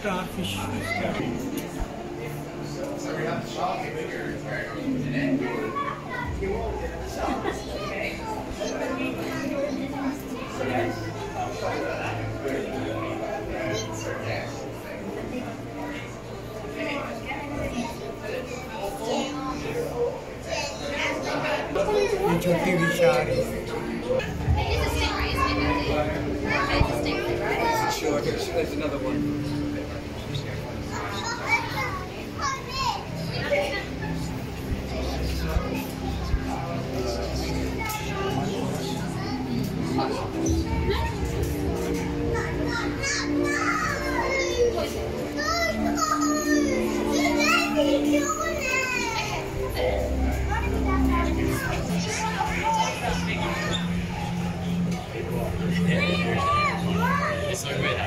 starfish. So we have the shark here. There's another one. So good.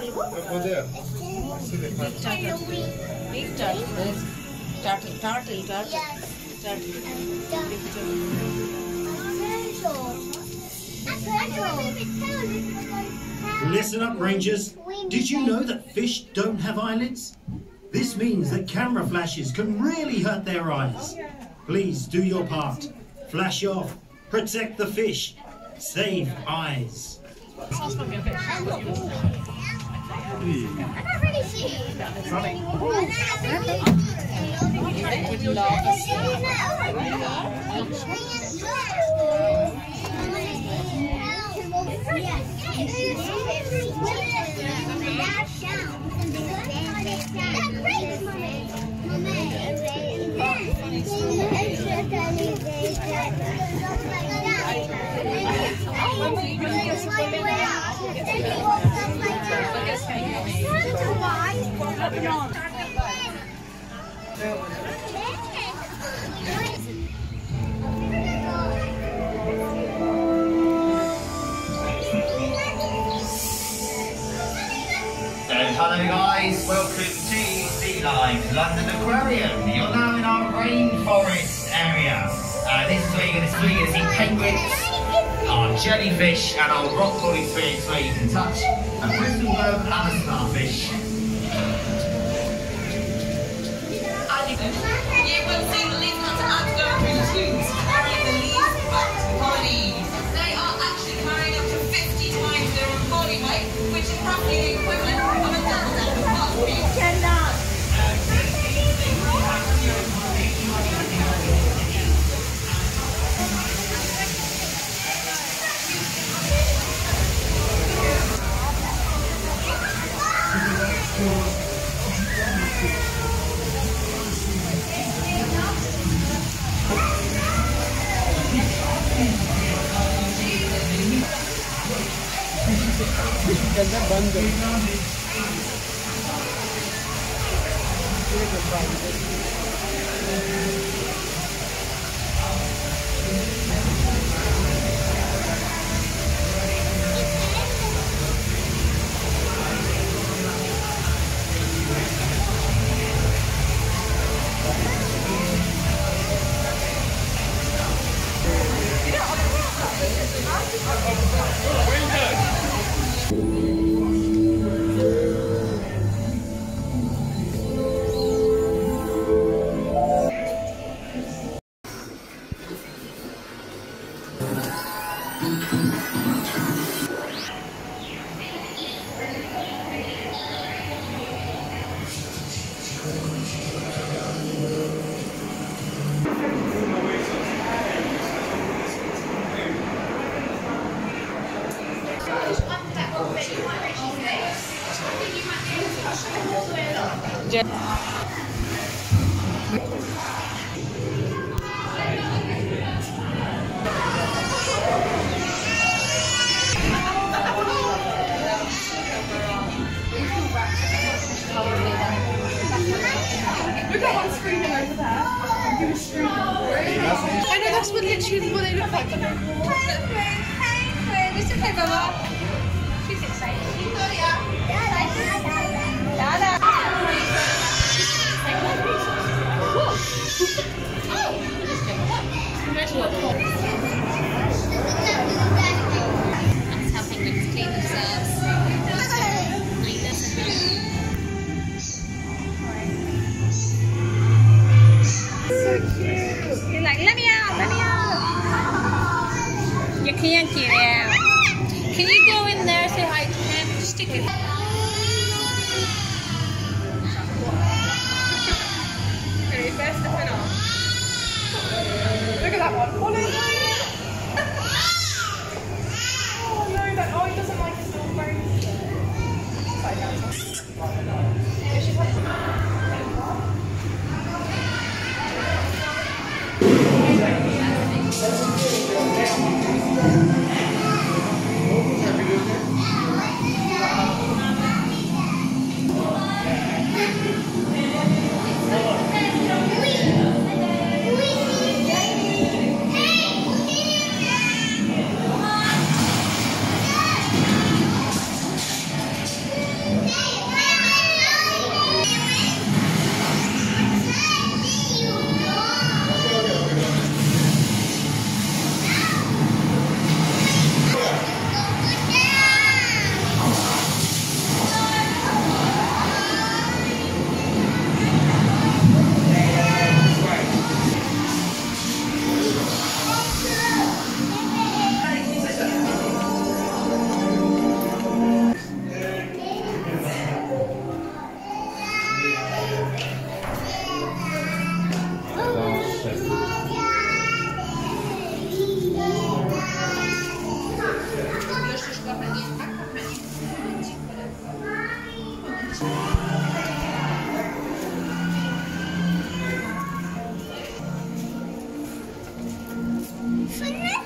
Big turtle. Turtle. Listen up, Rangers. Did you know that fish don't have eyelids? This means that camera flashes can really hurt their eyes. Please do your part. Flash off. Protect the fish. Save eyes. Hello guys, welcome to SEA LIFE London Aquarium. You're now in our rainforest area. This is where you're going to see penguins, our jellyfish and our rock-crawling fish where you can touch, and bristleworm and a starfish. You will see the leaf cutter and glowworm tubes carrying the leaves back to colonies. They are actually carrying up to 50 times their own body weight, which is roughly the equivalent of a thousand parts per year. Look at one screaming over there. I'm going to scream. I know that's what literally what they look like. Penguin. It's okay, Bella. She's excited. Victoria. Dada. Oh, we're just going up. That's how penguins clean themselves. You're like, let me out. You can't get out. Can you go in there and say hi to him? Just stick it. Okay, first stepping off. Look at that one. Oh no, he doesn't like his little bones. She's like,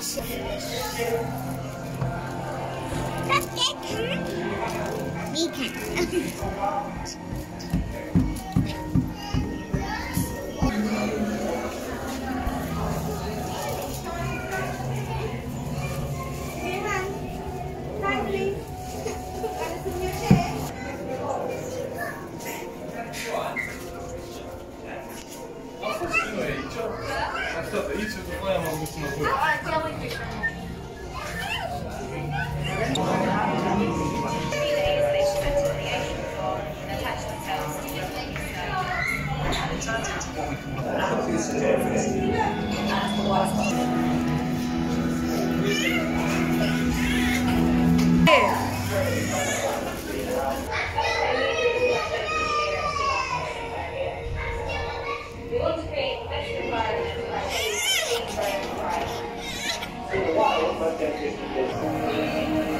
fish. That's big. We can. Finally. But